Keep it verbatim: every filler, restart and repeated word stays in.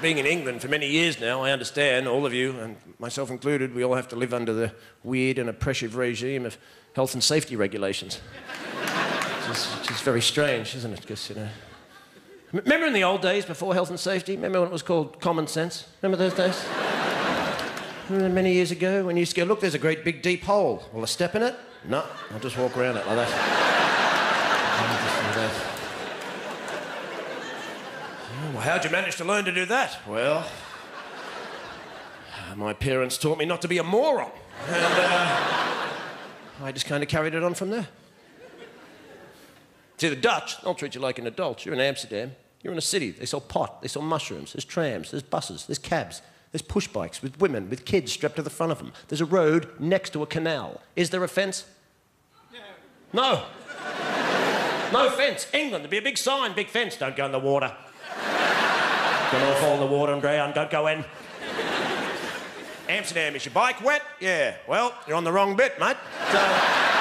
being in England for many years now, I understand, all of you, and myself included, we all have to live under the weird and oppressive regime of health and safety regulations. Which, is, which is very strange, isn't it? Because, you know... Remember in the old days, before health and safety? Remember when it was called common sense? Remember those days? Remember many years ago when you used to go, look, there's a great big deep hole. Will I step in it? No, I'll just walk around it like that. I'll just do that. Well, how'd you manage to learn to do that? Well, my parents taught me not to be a moron. And uh, I just kind of carried it on from there. See, the Dutch, they'll treat you like an adult. You're in Amsterdam, you're in a city. They sell pot, they sell mushrooms, there's trams, there's buses, there's cabs, there's push bikes with women, with kids strapped to the front of them. There's a road next to a canal. Is there a fence? No. No. No fence. England, there'd be a big sign, big fence, don't go in the water. Don't all fall in the water and drown, don't go in. Amsterdam, is your bike wet? Yeah. Well, you're on the wrong bit, mate. So...